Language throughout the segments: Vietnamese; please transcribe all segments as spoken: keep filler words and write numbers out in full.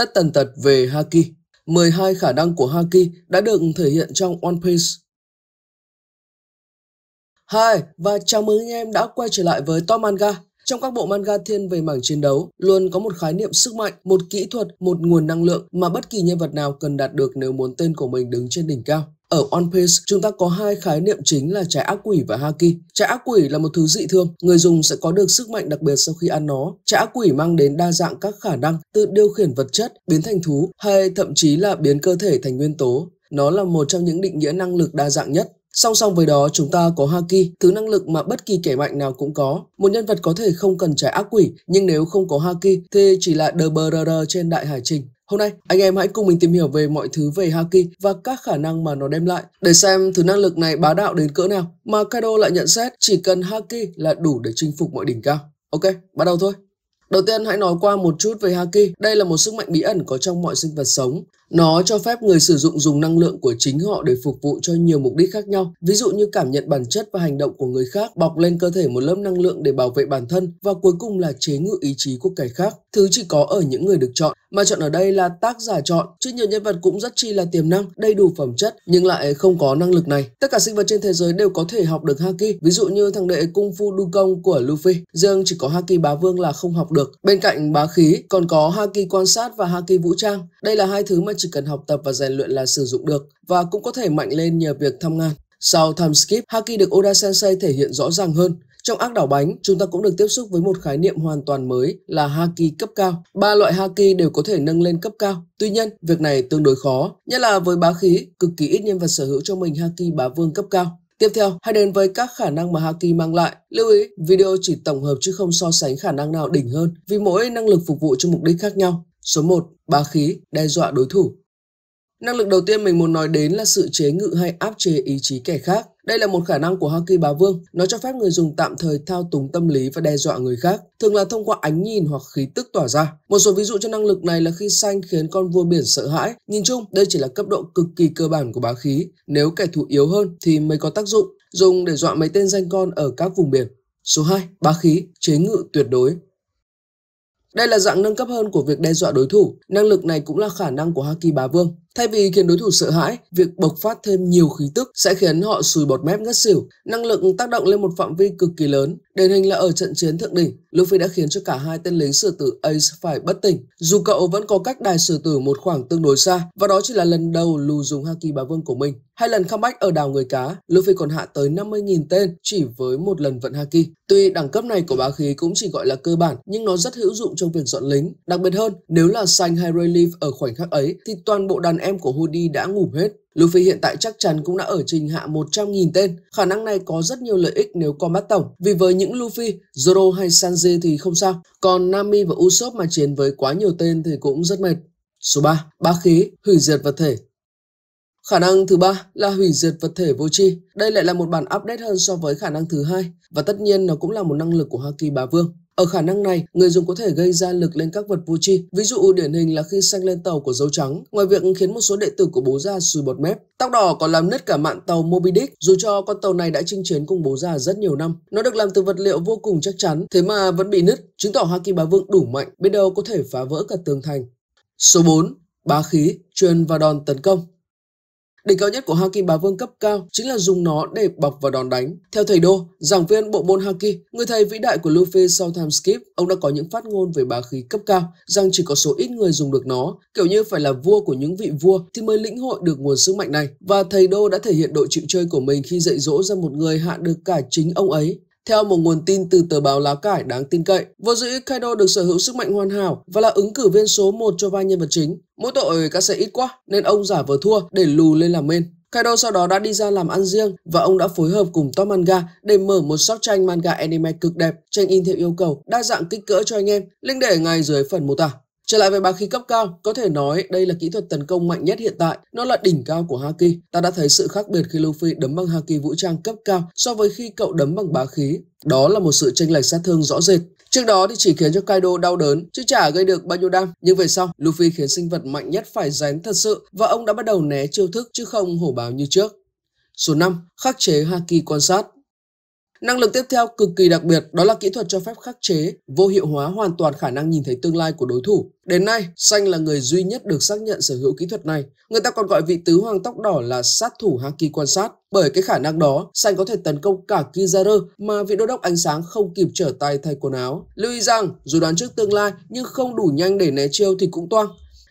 tất tần tật về Haki. mười hai khả năng của Haki đã được thể hiện trong One Piece. Hi, và chào mừng anh em đã quay trở lại với Top Manga. Trong các bộ manga thiên về mảng chiến đấu, luôn có một khái niệm sức mạnh, một kỹ thuật, một nguồn năng lượng mà bất kỳ nhân vật nào cần đạt được nếu muốn tên của mình đứng trên đỉnh cao. Ở One Piece, chúng ta có hai khái niệm chính là trái ác quỷ và Haki. Trái ác quỷ là một thứ dị thường, người dùng sẽ có được sức mạnh đặc biệt sau khi ăn nó. Trái ác quỷ mang đến đa dạng các khả năng, từ điều khiển vật chất, biến thành thú hay thậm chí là biến cơ thể thành nguyên tố. Nó là một trong những định nghĩa năng lực đa dạng nhất. Song song với đó, chúng ta có Haki, thứ năng lực mà bất kỳ kẻ mạnh nào cũng có. Một nhân vật có thể không cần trái ác quỷ, nhưng nếu không có Haki thì chỉ là đờ bờ rờ rờ trên đại hải trình. Hôm nay, anh em hãy cùng mình tìm hiểu về mọi thứ về Haki và các khả năng mà nó đem lại, để xem thứ năng lực này bá đạo đến cỡ nào mà Kaido lại nhận xét chỉ cần Haki là đủ để chinh phục mọi đỉnh cao. Ok, bắt đầu thôi. Đầu tiên hãy nói qua một chút về Haki. Đây là một sức mạnh bí ẩn có trong mọi sinh vật sống. Nó cho phép người sử dụng dùng năng lượng của chính họ để phục vụ cho nhiều mục đích khác nhau, ví dụ như cảm nhận bản chất và hành động của người khác, bọc lên cơ thể một lớp năng lượng để bảo vệ bản thân và cuối cùng là chế ngự ý chí của kẻ khác. Thứ chỉ có ở những người được chọn, mà chọn ở đây là tác giả chọn, chứ nhiều nhân vật cũng rất chi là tiềm năng, đầy đủ phẩm chất nhưng lại không có năng lực này. Tất cả sinh vật trên thế giới đều có thể học được Haki, ví dụ như thằng đệ Kung Fu Dukong của Luffy, riêng chỉ có Haki bá vương là không học được. Bên cạnh bá khí còn có Haki quan sát và Haki vũ trang. Đây là hai thứ mà chỉ cần học tập và rèn luyện là sử dụng được, và cũng có thể mạnh lên nhờ việc thăm ngàn. Sau time skip, Haki được Oda Sensei thể hiện rõ ràng hơn. Trong ác đảo bánh, chúng ta cũng được tiếp xúc với một khái niệm hoàn toàn mới là Haki cấp cao. Ba loại Haki đều có thể nâng lên cấp cao. Tuy nhiên, việc này tương đối khó, nhất là với bá khí, cực kỳ ít nhân vật sở hữu cho mình Haki bá vương cấp cao. Tiếp theo, hãy đến với các khả năng mà Haki mang lại. Lưu ý, video chỉ tổng hợp chứ không so sánh khả năng nào đỉnh hơn, vì mỗi năng lực phục vụ cho mục đích khác nhau. Số một. Bá khí, đe dọa đối thủ. Năng lực đầu tiên mình muốn nói đến là sự chế ngự hay áp chế ý chí kẻ khác. Đây là một khả năng của Haki bá vương. Nó cho phép người dùng tạm thời thao túng tâm lý và đe dọa người khác, thường là thông qua ánh nhìn hoặc khí tức tỏa ra. Một số ví dụ cho năng lực này là khi xanh khiến con vua biển sợ hãi. Nhìn chung, đây chỉ là cấp độ cực kỳ cơ bản của bá khí. Nếu kẻ thù yếu hơn thì mới có tác dụng, dùng để dọa mấy tên danh con ở các vùng biển. Số hai. Bá khí, chế ngự tuyệt đối. Đây là dạng nâng cấp hơn của việc đe dọa đối thủ. Năng lực này cũng là khả năng của Haki bá vương. Thay vì khiến đối thủ sợ hãi, việc bộc phát thêm nhiều khí tức sẽ khiến họ sùi bọt mép ngất xỉu. Năng lực tác động lên một phạm vi cực kỳ lớn. Điển hình là ở trận chiến thượng đỉnh, Luffy đã khiến cho cả hai tên lính sử tử Ace phải bất tỉnh. Dù cậu vẫn có cách đài sử tử một khoảng tương đối xa, và đó chỉ là lần đầu Lu dùng Haki bá vương của mình. Hai lần comeback ở đảo người cá, Luffy còn hạ tới năm mươi nghìn tên chỉ với một lần vận Haki. Tuy đẳng cấp này của bá khí cũng chỉ gọi là cơ bản, nhưng nó rất hữu dụng trong việc dọn lính. Đặc biệt hơn, nếu là Shanks hay Relief ở khoảnh khắc ấy, thì toàn bộ đàn em của Hody đã ngủ hết. Luffy hiện tại chắc chắn cũng đã ở trình hạ một trăm nghìn tên. Khả năng này có rất nhiều lợi ích nếu combat tổng, vì với những Luffy, Zoro hay Sanji thì không sao. Còn Nami và Usopp mà chiến với quá nhiều tên thì cũng rất mệt. Số ba. Bá khí, hủy diệt vật thể. Khả năng thứ ba là hủy diệt vật thể vô tri. Đây lại là một bản update hơn so với khả năng thứ hai, và tất nhiên nó cũng là một năng lực của Haki bá vương. Ở khả năng này, người dùng có thể gây ra lực lên các vật vô tri, ví dụ điển hình là khi xanh lên tàu của Dâu Trắng, ngoài việc khiến một số đệ tử của bố già sùi bọt mép, tóc đỏ còn làm nứt cả mạn tàu Moby Dick, dù cho con tàu này đã chinh chiến cùng bố già rất nhiều năm. Nó được làm từ vật liệu vô cùng chắc chắn, thế mà vẫn bị nứt, chứng tỏ Haki bá vương đủ mạnh, biết đâu có thể phá vỡ cả tường thành. Số bốn. Bá khí, truyền và đòn tấn công. Đỉnh cao nhất của Haki bá vương cấp cao chính là dùng nó để bọc và đòn đánh. Theo thầy Đô, giảng viên bộ môn Haki, người thầy vĩ đại của Luffy sau time skip, ông đã có những phát ngôn về bá khí cấp cao, rằng chỉ có số ít người dùng được nó, kiểu như phải là vua của những vị vua thì mới lĩnh hội được nguồn sức mạnh này. Và thầy Đô đã thể hiện độ chịu chơi của mình khi dạy dỗ ra một người hạ được cả chính ông ấy. Theo một nguồn tin từ tờ báo lá cải đáng tin cậy, vô dĩ Kaido được sở hữu sức mạnh hoàn hảo và là ứng cử viên số một cho vai nhân vật chính. Mỗi tội các xe ít quá nên ông giả vờ thua để lù lên làm main. Kaido sau đó đã đi ra làm ăn riêng và ông đã phối hợp cùng Top Manga để mở một shop tranh manga anime cực đẹp, tranh in theo yêu cầu, đa dạng kích cỡ cho anh em, link để ngay dưới phần mô tả. Trở lại về bá khí cấp cao, có thể nói đây là kỹ thuật tấn công mạnh nhất hiện tại, nó là đỉnh cao của Haki. Ta đã thấy sự khác biệt khi Luffy đấm bằng Haki vũ trang cấp cao so với khi cậu đấm bằng bá khí. Đó là một sự chênh lệch sát thương rõ rệt. Trước đó thì chỉ khiến cho Kaido đau đớn, chứ chả gây được bao nhiêu đam. Nhưng về sau, Luffy khiến sinh vật mạnh nhất phải rén thật sự và ông đã bắt đầu né chiêu thức chứ không hổ báo như trước. Số năm. Khắc chế Haki quan sát. Năng lực tiếp theo cực kỳ đặc biệt đó là kỹ thuật cho phép khắc chế, vô hiệu hóa hoàn toàn khả năng nhìn thấy tương lai của đối thủ. Đến nay, Xanh là người duy nhất được xác nhận sở hữu kỹ thuật này. Người ta còn gọi vị tứ hoàng tóc đỏ là sát thủ Haki quan sát. Bởi cái khả năng đó, Xanh có thể tấn công cả Kizaru mà vị đô đốc ánh sáng không kịp trở tay thay quần áo. Lưu ý rằng, dù đoán trước tương lai nhưng không đủ nhanh để né chiêu thì cũng toang.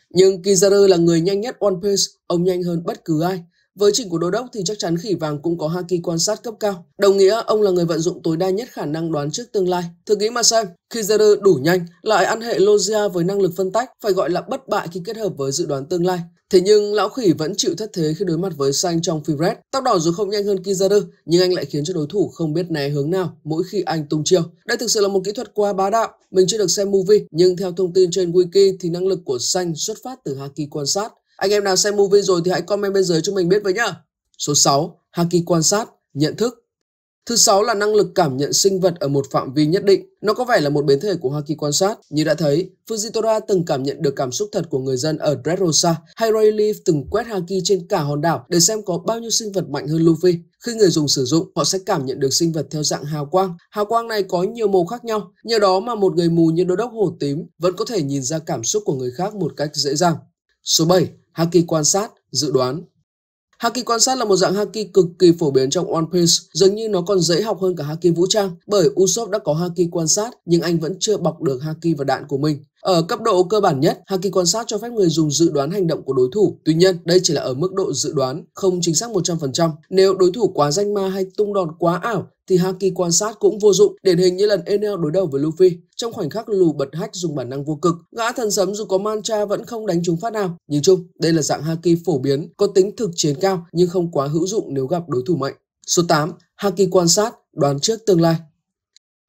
Nhưng Kizaru là người nhanh nhất One Piece, ông nhanh hơn bất cứ ai. Với trình của đô đốc thì chắc chắn khỉ vàng cũng có Haki quan sát cấp cao. Đồng nghĩa ông là người vận dụng tối đa nhất khả năng đoán trước tương lai. Thử nghĩ mà xem, Kizaru đủ nhanh, lại ăn hệ Logia với năng lực phân tách, phải gọi là bất bại khi kết hợp với dự đoán tương lai. Thế nhưng lão khỉ vẫn chịu thất thế khi đối mặt với Xanh trong Phirez. Tóc đỏ dù không nhanh hơn Kizaru, nhưng anh lại khiến cho đối thủ không biết né hướng nào mỗi khi anh tung chiêu. Đây thực sự là một kỹ thuật quá bá đạo. Mình chưa được xem movie, nhưng theo thông tin trên wiki thì năng lực của Xanh xuất phát từ Haki quan sát. Anh em nào xem movie rồi thì hãy comment bên dưới cho mình biết với nhá. Số sáu. Haki quan sát, nhận thức. Thứ sáu là năng lực cảm nhận sinh vật ở một phạm vi nhất định. Nó có vẻ là một biến thể của Haki quan sát. Như đã thấy, Fujitora từng cảm nhận được cảm xúc thật của người dân ở Dressrosa, hay Relief từng quét Haki trên cả hòn đảo để xem có bao nhiêu sinh vật mạnh hơn Luffy. Khi người dùng sử dụng, họ sẽ cảm nhận được sinh vật theo dạng hào quang. Hào quang này có nhiều màu khác nhau, nhờ đó mà một người mù như đô đốc Hổ Tím vẫn có thể nhìn ra cảm xúc của người khác một cách dễ dàng. Số bảy. Haki quan sát, dự đoán. Haki quan sát là một dạng Haki cực kỳ phổ biến trong One Piece, dường như nó còn dễ học hơn cả Haki vũ trang, bởi Usopp đã có Haki quan sát nhưng anh vẫn chưa bọc được Haki và đạn của mình. Ở cấp độ cơ bản nhất, Haki quan sát cho phép người dùng dự đoán hành động của đối thủ. Tuy nhiên, đây chỉ là ở mức độ dự đoán, không chính xác một trăm phần trăm. Nếu đối thủ quá danh ma hay tung đòn quá ảo, thì Haki quan sát cũng vô dụng, điển hình như lần Enel đối đầu với Luffy. Trong khoảnh khắc lù bật hách dùng bản năng vô cực, gã thần sấm dù có mantra vẫn không đánh trúng phát nào. Nhìn chung, đây là dạng Haki phổ biến, có tính thực chiến cao nhưng không quá hữu dụng nếu gặp đối thủ mạnh. Số tám. Haki quan sát, đoán trước tương lai.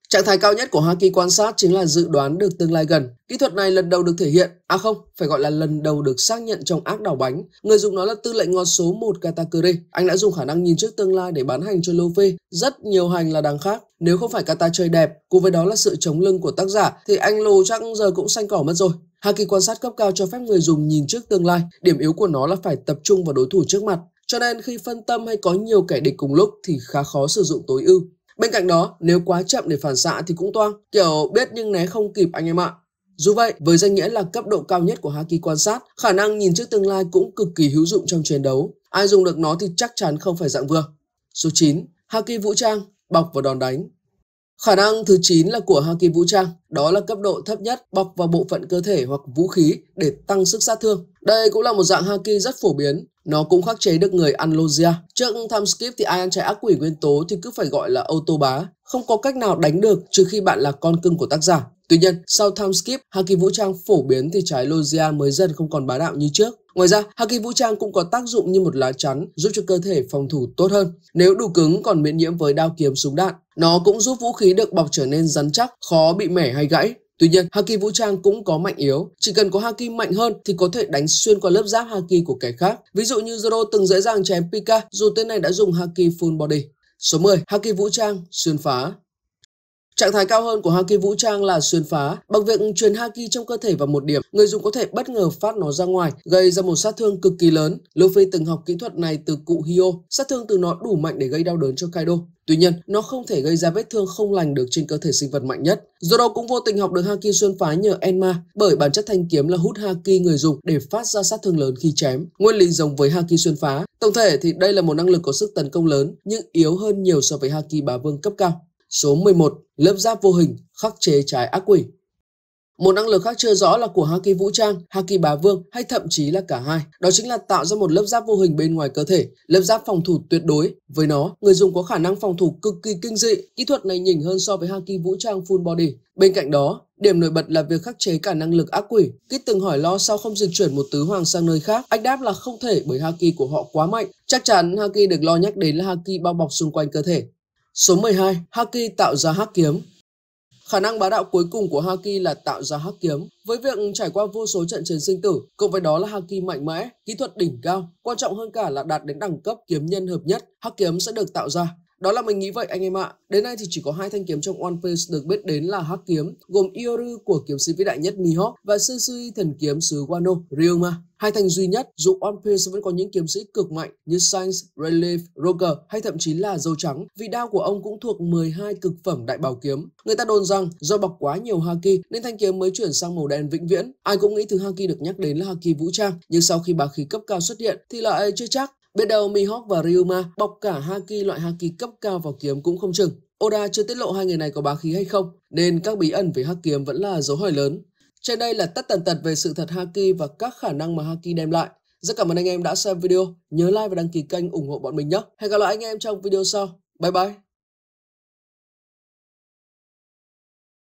Trạng thái cao nhất của Haki quan sát chính là dự đoán được tương lai gần. Kỹ thuật này lần đầu được thể hiện, à không, phải gọi là lần đầu được xác nhận trong ác đảo bánh. Người dùng nó là tư lệnh ngọt số một Katakuri. Anh đã dùng khả năng nhìn trước tương lai để bán hành cho Luffy, rất nhiều hành là đáng khác. Nếu không phải Kata chơi đẹp, cùng với đó là sự chống lưng của tác giả, thì anh lù chắc giờ cũng xanh cỏ mất rồi. Haki quan sát cấp cao cho phép người dùng nhìn trước tương lai, điểm yếu của nó là phải tập trung vào đối thủ trước mặt. Cho nên khi phân tâm hay có nhiều kẻ địch cùng lúc thì khá khó sử dụng tối ưu. Bên cạnh đó, nếu quá chậm để phản xạ thì cũng toang, kiểu biết nhưng né không kịp anh em ạ. Dù vậy, với danh nghĩa là cấp độ cao nhất của Haki quan sát, khả năng nhìn trước tương lai cũng cực kỳ hữu dụng trong chiến đấu. Ai dùng được nó thì chắc chắn không phải dạng vừa. Số chín. Haki vũ trang, bọc và đòn đánh. Khả năng thứ chín là của Haki vũ trang, đó là cấp độ thấp nhất, bọc vào bộ phận cơ thể hoặc vũ khí để tăng sức sát thương. Đây cũng là một dạng Haki rất phổ biến. Nó cũng khắc chế được người ăn Logia. Trước tham skip thì ai ăn trái ác quỷ nguyên tố thì cứ phải gọi là ô tô bá. Không có cách nào đánh được trừ khi bạn là con cưng của tác giả. Tuy nhiên, sau tham skip, Haki vũ trang phổ biến thì trái Logia mới dần không còn bá đạo như trước. Ngoài ra, Haki vũ trang cũng có tác dụng như một lá chắn giúp cho cơ thể phòng thủ tốt hơn. Nếu đủ cứng còn miễn nhiễm với đao kiếm súng đạn. Nó cũng giúp vũ khí được bọc trở nên rắn chắc, khó bị mẻ hay gãy. Tuy nhiên, Haki vũ trang cũng có mạnh yếu. Chỉ cần có Haki mạnh hơn thì có thể đánh xuyên qua lớp giáp Haki của kẻ khác. Ví dụ như Zoro từng dễ dàng chém Pika dù tên này đã dùng Haki full body. Số mười. Haki vũ trang, xuyên phá. Trạng thái cao hơn của Haki vũ trang là xuyên phá. Bằng việc truyền Haki trong cơ thể vào một điểm, người dùng có thể bất ngờ phát nó ra ngoài, gây ra một sát thương cực kỳ lớn. Luffy từng học kỹ thuật này từ cụ Hiyo, sát thương từ nó đủ mạnh để gây đau đớn cho Kaido. Tuy nhiên, nó không thể gây ra vết thương không lành được trên cơ thể sinh vật mạnh nhất. Zoro cũng vô tình học được Haki xuyên phá nhờ Enma, bởi bản chất thanh kiếm là hút Haki người dùng để phát ra sát thương lớn khi chém. Nguyên lý giống với Haki xuyên phá. Tổng thể thì đây là một năng lực có sức tấn công lớn, nhưng yếu hơn nhiều so với Haki bá vương cấp cao. Số mười một. Lớp giáp vô hình, khắc chế trái ác quỷ. Một năng lực khác chưa rõ là của Haki vũ trang, Haki bá vương hay thậm chí là cả hai. Đó chính là tạo ra một lớp giáp vô hình bên ngoài cơ thể, lớp giáp phòng thủ tuyệt đối. Với nó, người dùng có khả năng phòng thủ cực kỳ kinh dị. Kỹ thuật này nhỉnh hơn so với Haki vũ trang full body. Bên cạnh đó, điểm nổi bật là việc khắc chế cả năng lực ác quỷ. Kit từng hỏi lo sao không dịch chuyển một tứ hoàng sang nơi khác. Anh đáp là không thể bởi Haki của họ quá mạnh. Chắc chắn Haki được lo nhắc đến là Haki bao bọc xung quanh cơ thể. Số mười hai. Haki tạo ra hắc kiếm. Khả năng bá đạo cuối cùng của Haki là tạo ra hắc kiếm. Với việc trải qua vô số trận chiến sinh tử, cộng với đó là Haki mạnh mẽ, kỹ thuật đỉnh cao, quan trọng hơn cả là đạt đến đẳng cấp kiếm nhân hợp nhất, hắc kiếm sẽ được tạo ra. Đó là mình nghĩ vậy anh em ạ. Đến nay thì chỉ có hai thanh kiếm trong One Piece được biết đến là hắc kiếm, gồm Ioru của kiếm sĩ vĩ đại nhất Mihawk và Shusui thần kiếm xứ Wano, Ryuma. Hai thành duy nhất dù One Piece vẫn có những kiếm sĩ cực mạnh như Shanks, Relief, Roger hay thậm chí là Dâu Trắng, vì đao của ông cũng thuộc mười hai cực phẩm đại bào kiếm. Người ta đồn rằng do bọc quá nhiều Haki nên thanh kiếm mới chuyển sang màu đen vĩnh viễn. Ai cũng nghĩ thứ Haki được nhắc đến là Haki vũ trang, nhưng sau khi bá khí cấp cao xuất hiện thì lại chưa chắc. Biết đâu Mihawk và Ryuma bọc cả Haki loại Haki cấp cao vào kiếm cũng không chừng. Oda chưa tiết lộ hai người này có bá khí hay không, nên các bí ẩn về hắc kiếm vẫn là dấu hỏi lớn. Trên đây là tất tần tật về sự thật Haki và các khả năng mà Haki đem lại. Rất cảm ơn anh em đã xem video, nhớ like và đăng ký kênh ủng hộ bọn mình nhé. Hẹn gặp lại anh em trong video sau. Bye bye!